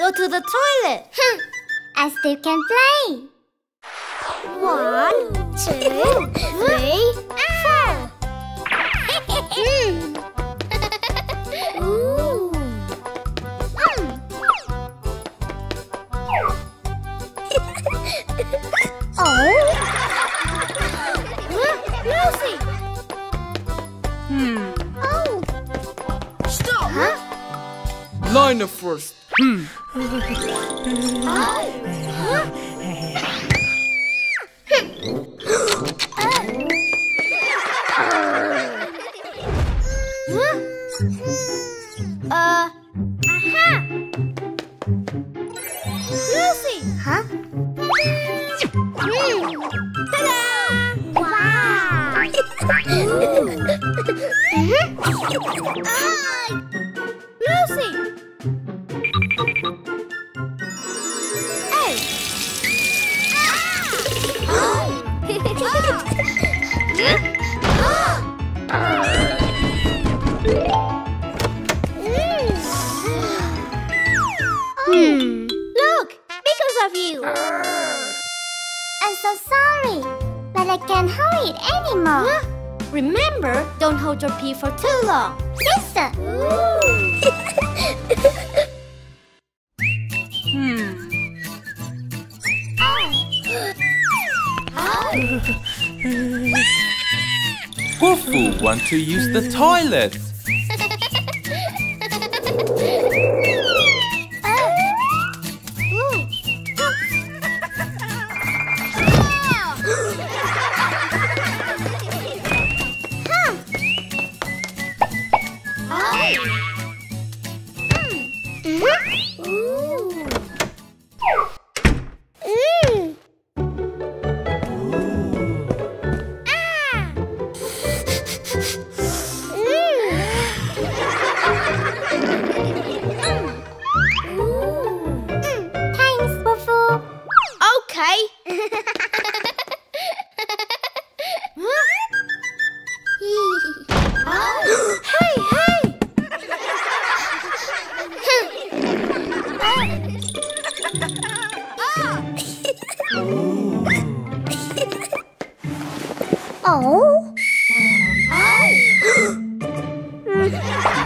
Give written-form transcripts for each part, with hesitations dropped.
Go to the toilet. I still can play. 1, 2, 3, 4. Ooh. Oh. Lucy. Oh. Stop. Huh? Liner first. Lucy! Huh? Ta-da! Wow! Lucy! Look, because of you. I'm so sorry, but I can't hold it anymore. Remember, don't hold your pee for too long. Yes, sir. Wolfoo wants to use the toilet.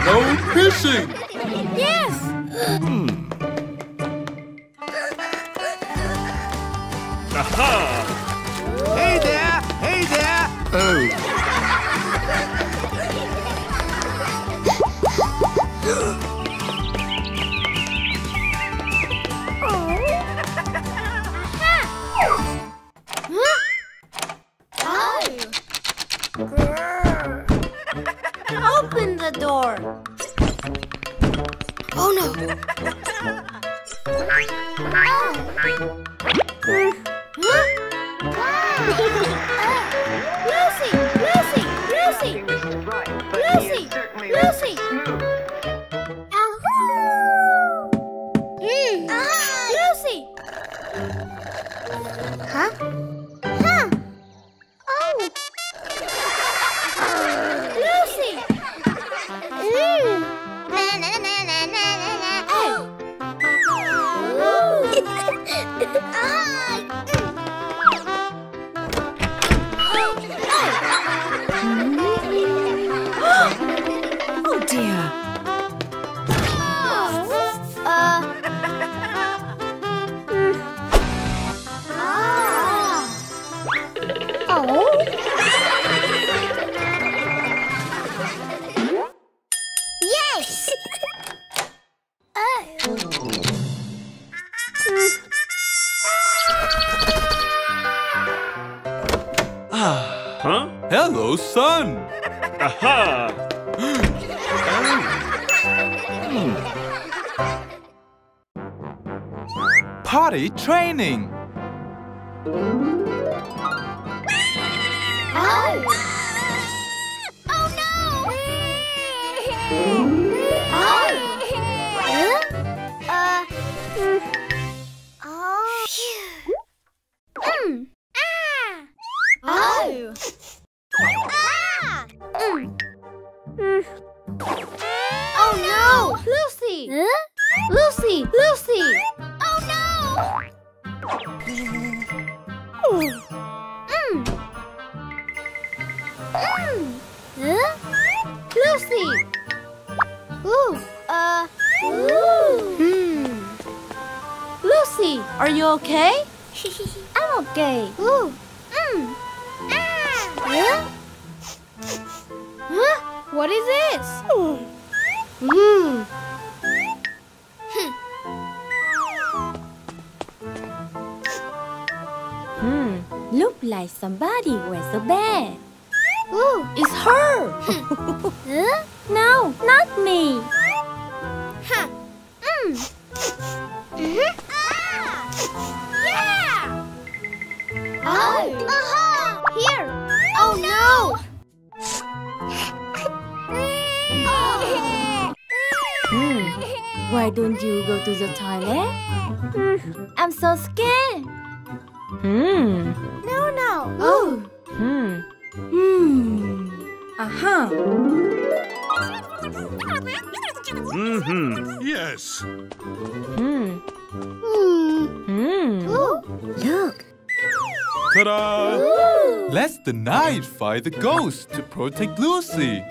No fishing! Yes! Aha! Hey there! Hey there! Open the door. Oh no. Lucy, Lucy, Lucy. Lucy. Huh? Oh dear. Yes. Hello, sun. Aha. Potty training. Oh no! Lucy! Lucy! Oh no! Huh? Lucy! Lucy, are you okay? I'm okay. Huh? What is this? Look like somebody wears a bag. It's her! No, not me. Yeah! Here! Oh no! Why don't you go to the toilet? I'm so scared. No. Yes. Look. Ta-da! Let's the knight fight the ghost to protect Lucy.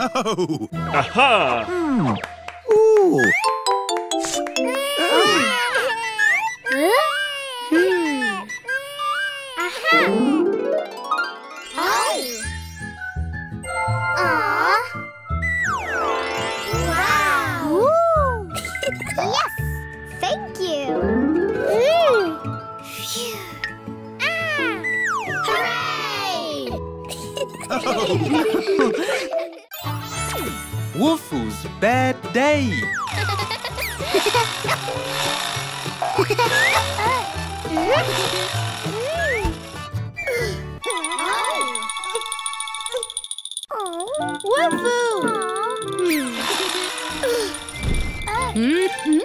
Wolfoo's bad day. Wolfoo!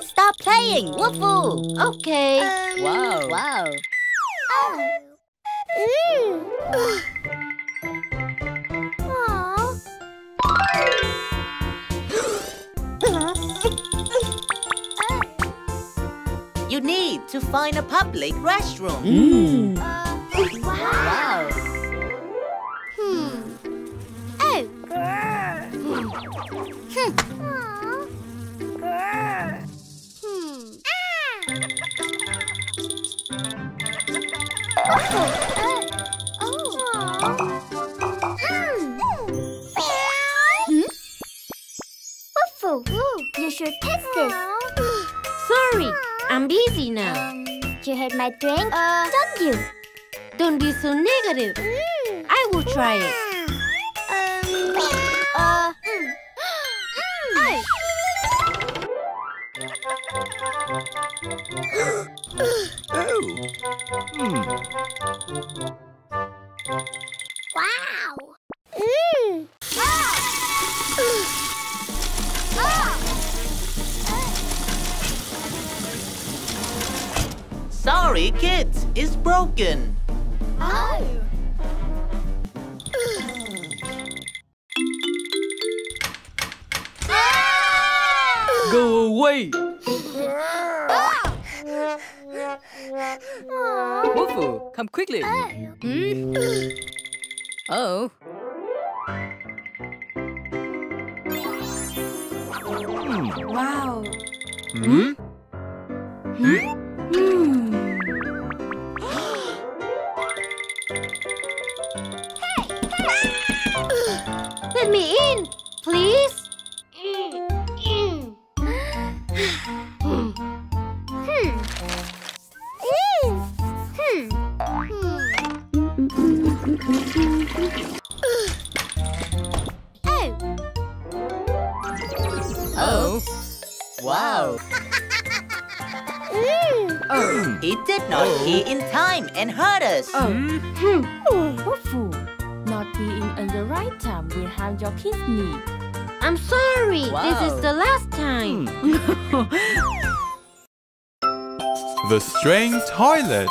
Stop playing, Wolfoo! Okay. You need to find a public restroom. You should test this. Sorry, I'm busy now. You heard my drink, don't you? Don't be so negative. I will try it. Sorry, kids, it's broken. Go away. Wolfoo, come quickly. Let me in, please. It did not hear in time and hurt us. Wolfoo, not being in the right time will harm your kidney. I'm sorry. This is the last time. The strange toilet.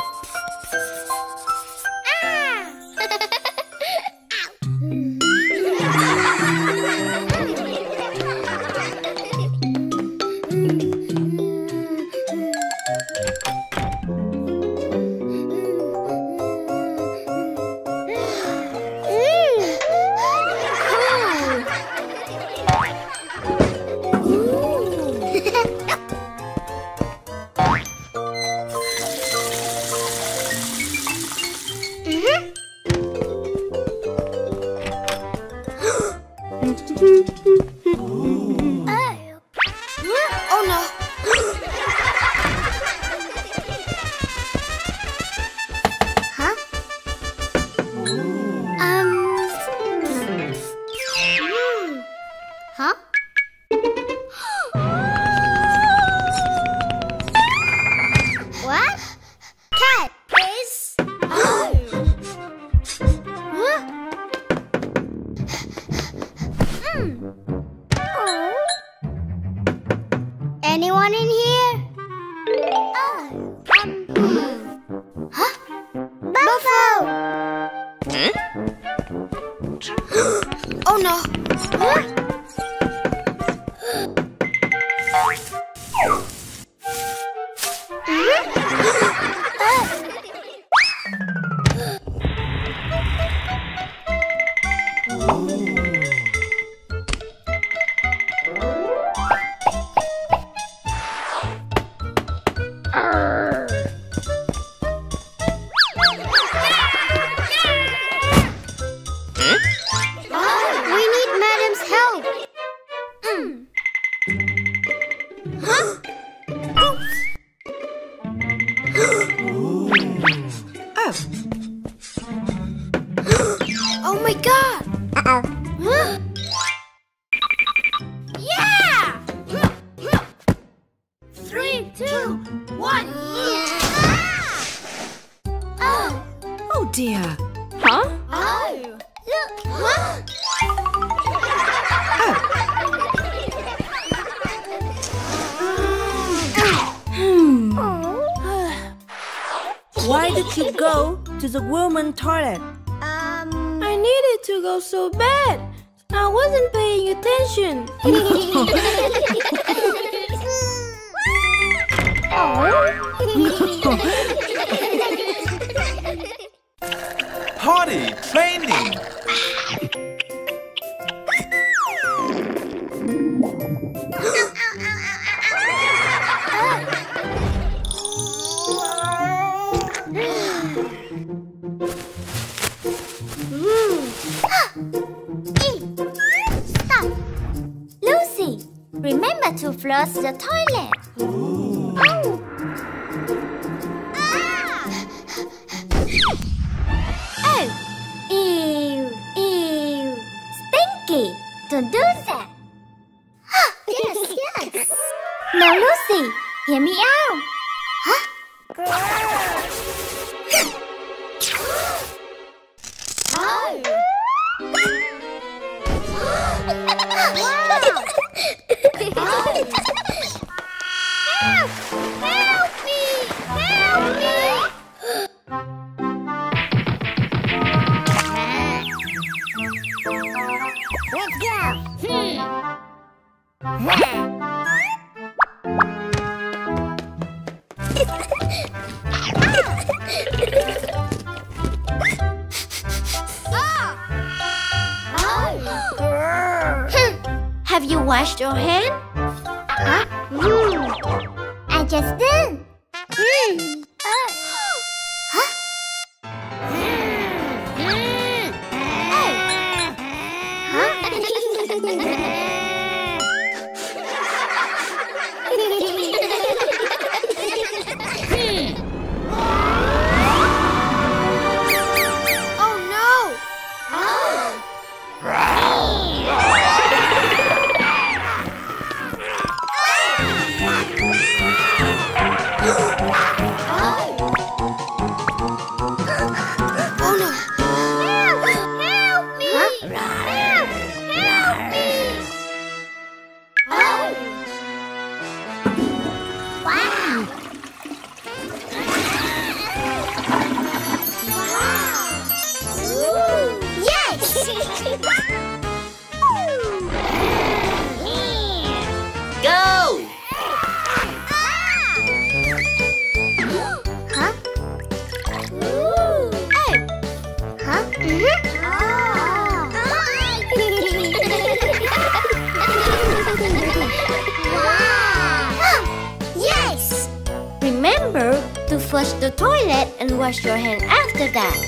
Remember to flush the toilet and wash your hand after that.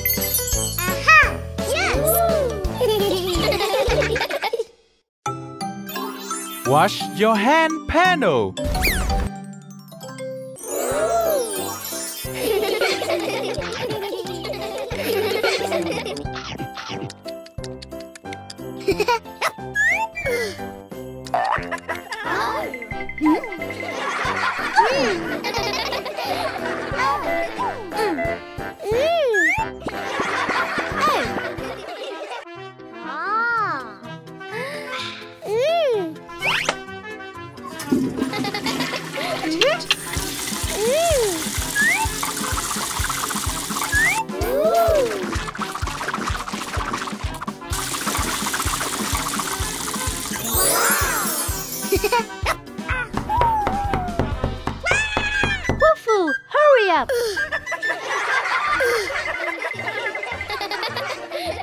Aha! Yes! Wash your hand, Pando.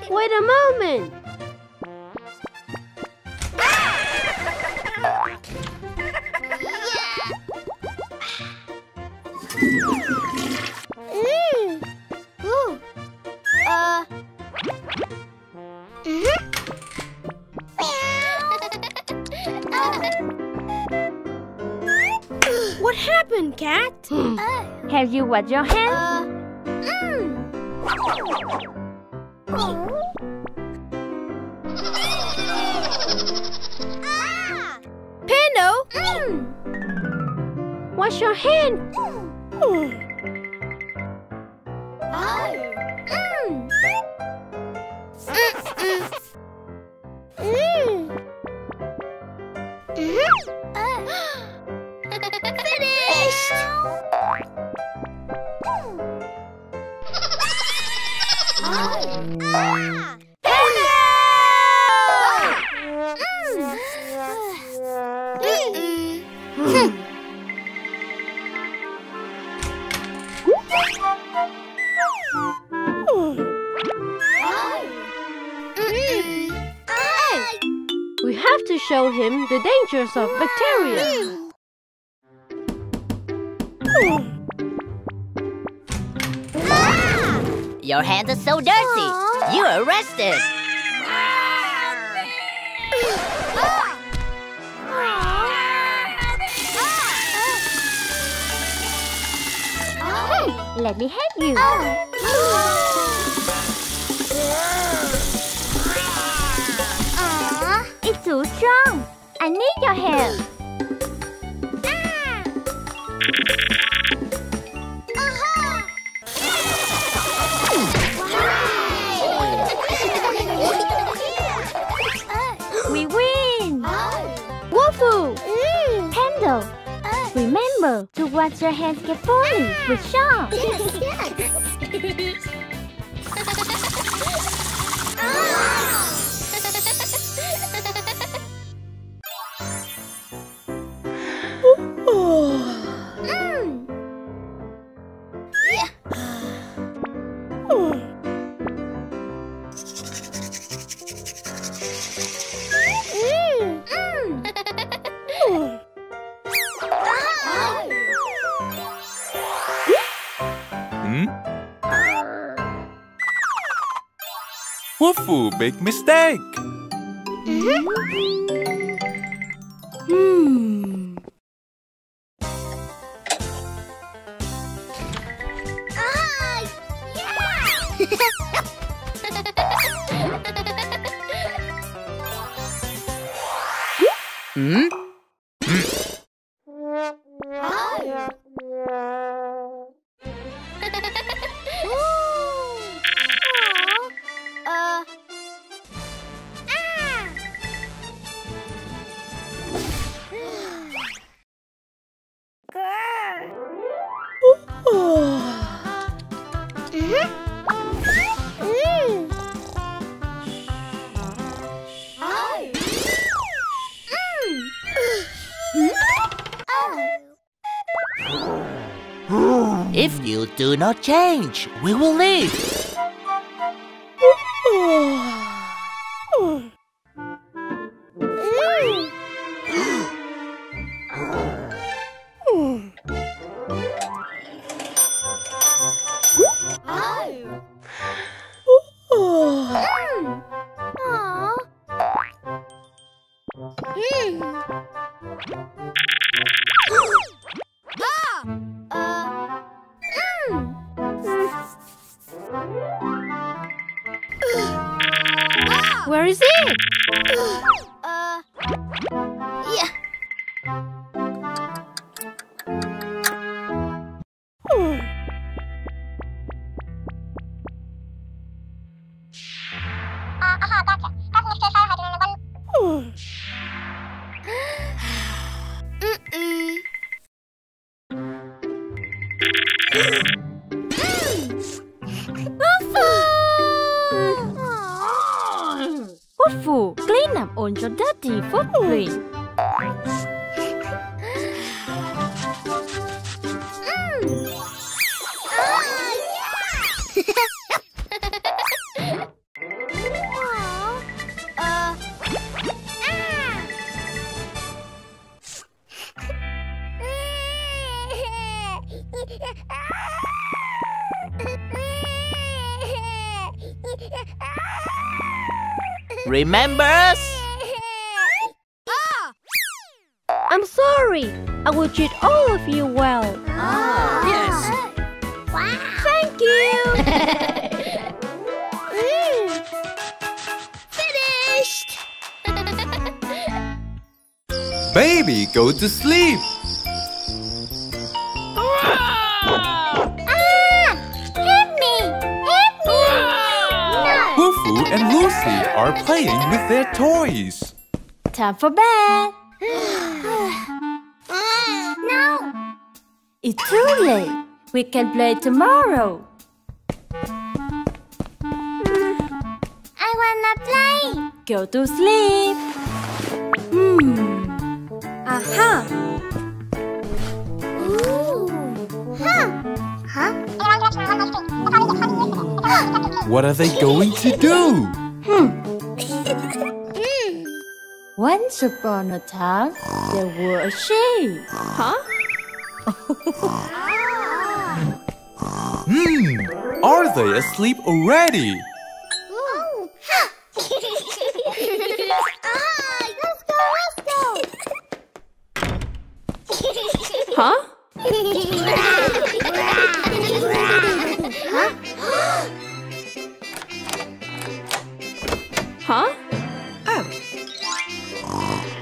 Wait a moment. What happened, cat? Have you washed your hands? Pando, wash your hand. We have to show him the dangers of bacteria. Your hands are so dirty. Aww. You are arrested. Hey, let me help you. It's too strong. I need your help. Remember to wash your hands carefully with soap. Yes. Wolfoo, big mistake. If you do not change, we will leave. Where is it? Yeah. Clean up on your dirty footprint. Remembers? I'm sorry. I will treat all of you well. Oh. Yes. Wow. Thank you. Finished. Baby, go to sleep. And Lucy are playing with their toys. Time for bed. No! It's too late. We can play tomorrow. I wanna play. Go to sleep. Aha! What are they going to do? Once upon a time, there were a sheep. Are they asleep already?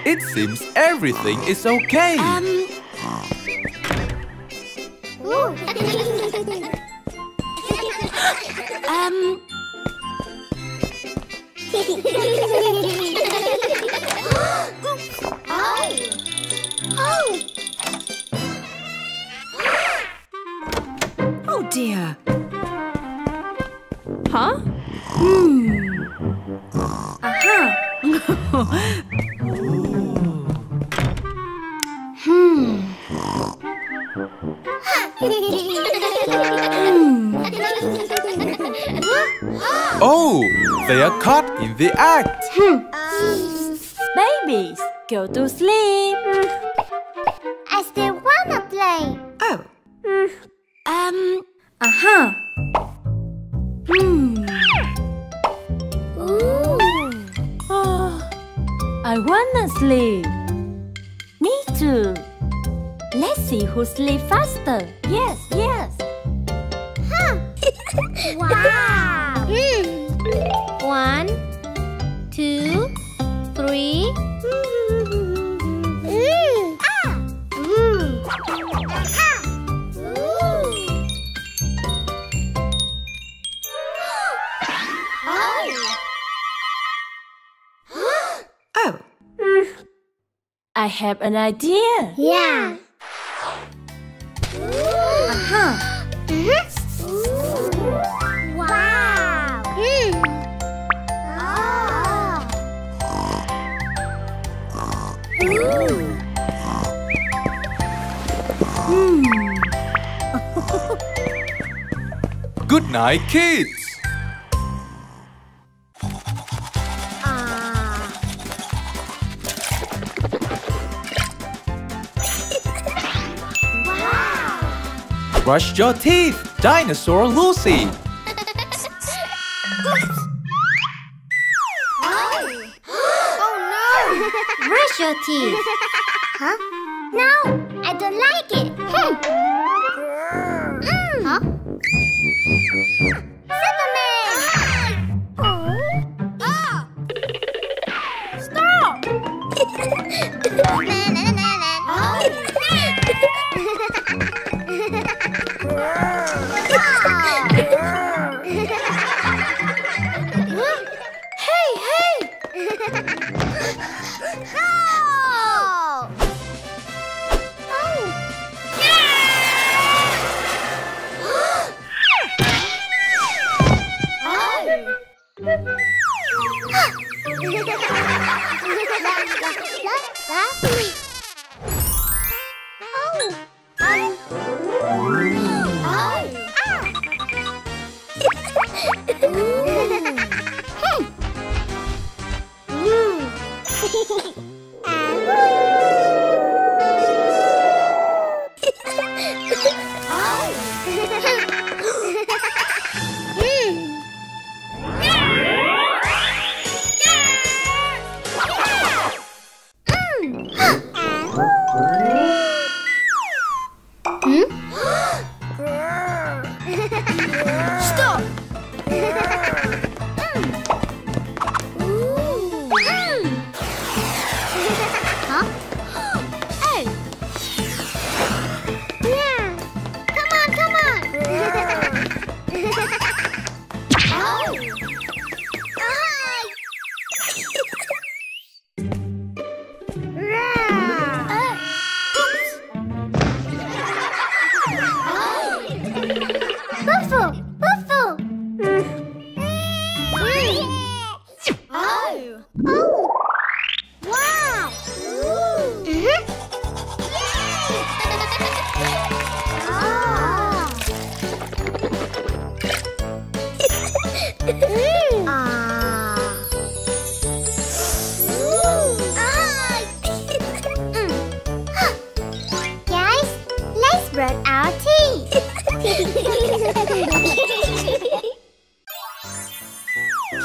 It seems everything is okay. Oh dear. Oh, they are caught in the act. Babies, go to sleep. I still wanna play. I wanna sleep. Me too. Let's see who sleeps faster. Yes. Wow. 1, 2, 3. I have an idea. Yeah. Wow. Good night, kids. Brush your teeth, Dinosaur Lucy. Oh no! Brush your teeth. No, I don't like it. Superman!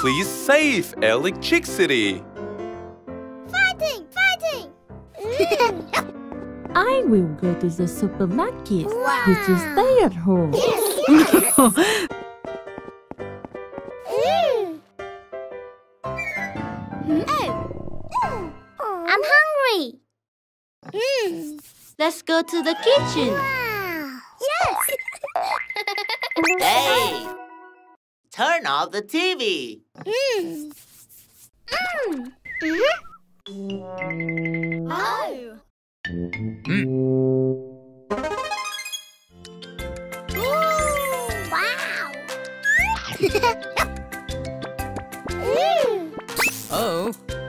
Please save electricity. Fighting! Fighting! I will go to the supermarket. Wow. But you stay at home. Yes, yes. I'm hungry. Let's go to the kitchen. Wow. Yes. Hey! Turn off the TV.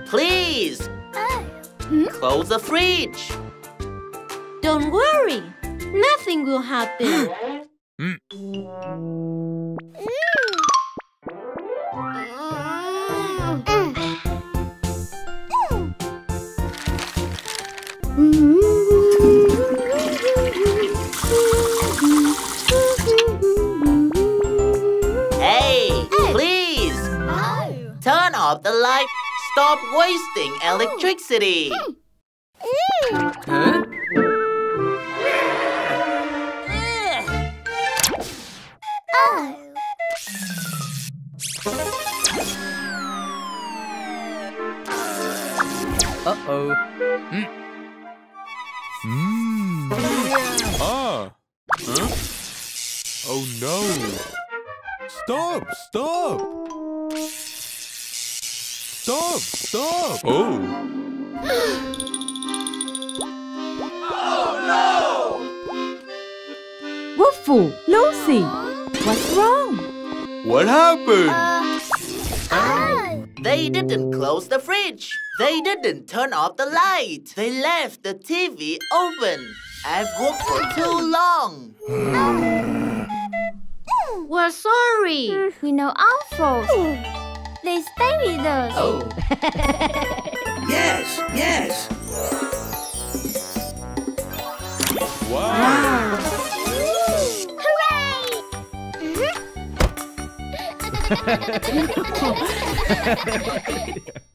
Please close the fridge. Don't worry, nothing will happen. The light. Stop wasting electricity. Oh no. Stop. Stop! Stop! Oh! Oh no! Wolfoo, Lucy, what's wrong? What happened? They didn't close the fridge. They didn't turn off the light. They left the TV open. I've worked for too long. We're sorry. We know our faults. They stay with us. Oh. Yes, yes. Wow. Hooray!